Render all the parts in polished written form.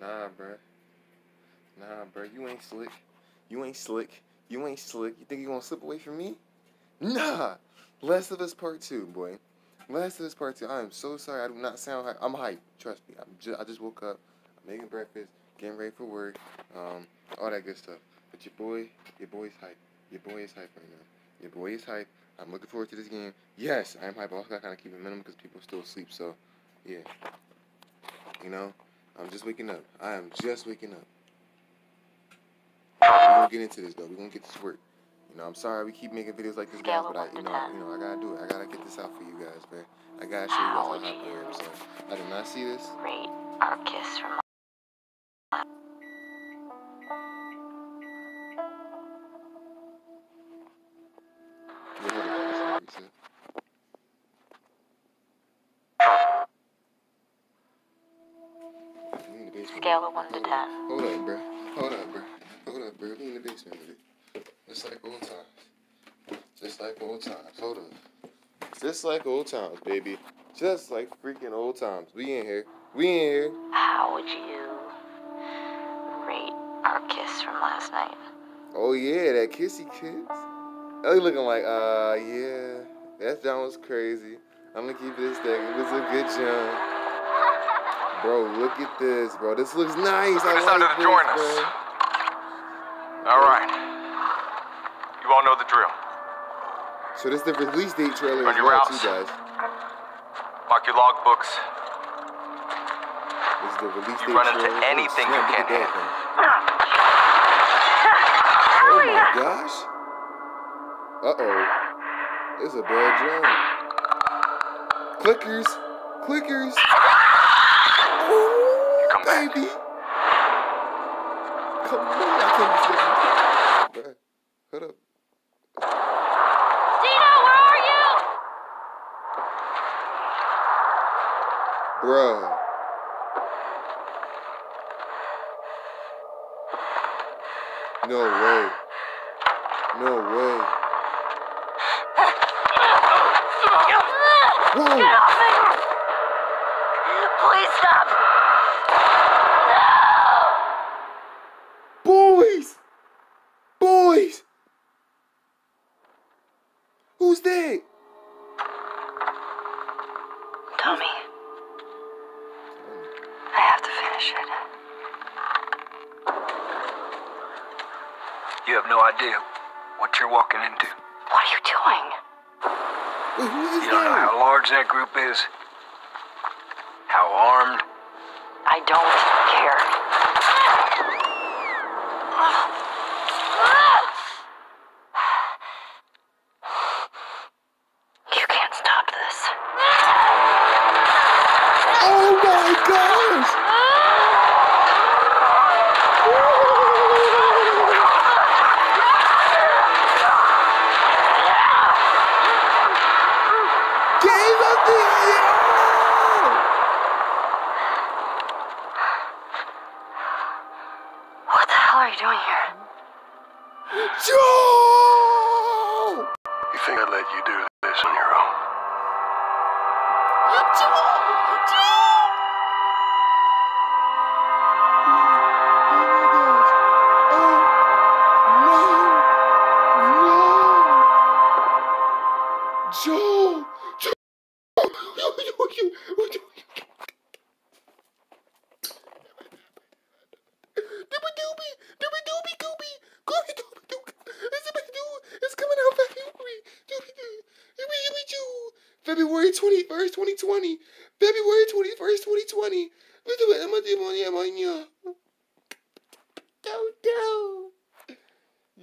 Nah, bruh. Nah, bruh. You ain't slick. You ain't slick. You ain't slick. You think you gonna slip away from me? Nah! Last of Us Part 2, boy. Last of Us Part 2. I am so sorry. I do not sound hype. I'm hype. Trust me. I just woke up. I'm making breakfast. Getting ready for work. All that good stuff. But your boy's hype. Your boy is hype right now. Your boy is hype. I'm looking forward to this game. Yes, I am hype. I also gotta keep it minimum because people still sleep. So, yeah. You know? I'm just waking up. I am just waking up. We're gonna get into this, though. We're gonna get this work. You know, I'm sorry we keep making videos like this, guys, but I gotta do it. I gotta get this out for you guys, man. I gotta show you guys how hype I am. So, I did not see this. Great. Our kiss from scale of 1 to 10. Hold up, bro. Hold up, bro. Hold up, bro. We in the basement with it. Just like old times. Just like old times. Hold up. Just like old times, baby. Just like freaking old times. We in here. We in here. How would you rate our kiss from last night? Oh, yeah. That kissy kiss. I was looking like, yeah. That down was crazy. I'm going to keep this thing. It was a good jump. Bro, look at this, bro. This looks nice. I like this, bro. All right. You all know the drill. So this is the release date trailer as well, too, guys. Mark your logbooks. This is the release date trailer. You run into anything you can hit. Oh, my gosh. Uh-oh. It's a bad jump. Clickers. Clickers. Baby, come on! I can't be serious. Hold up, Dino, where are you? Bruh. No way. No way. Whoa. Get off me! Please stop. You have no idea what you're walking into. What are you doing? Wait, who is that? You don't know how large that group is. How armed. I don't care. You can't stop this. Oh my gosh! Joel! You think I'd let you do this on your own? Joel! Oh my gosh! Oh no! No! Joel! Joel! February 21st, 2020. February 21st, 2020.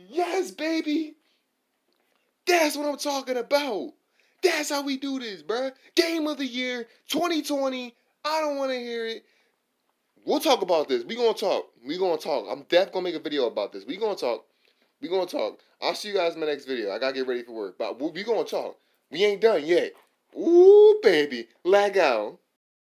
Yes, baby. That's what I'm talking about. That's how we do this, bruh. Game of the year, 2020. I don't want to hear it. We'll talk about this. We're going to talk. We're going to talk. I'm definitely going to make a video about this. We're going to talk. We're going to talk. I'll see you guys in my next video. I got to get ready for work. But we're going to talk. We ain't done yet. Ooh, baby. Lag out.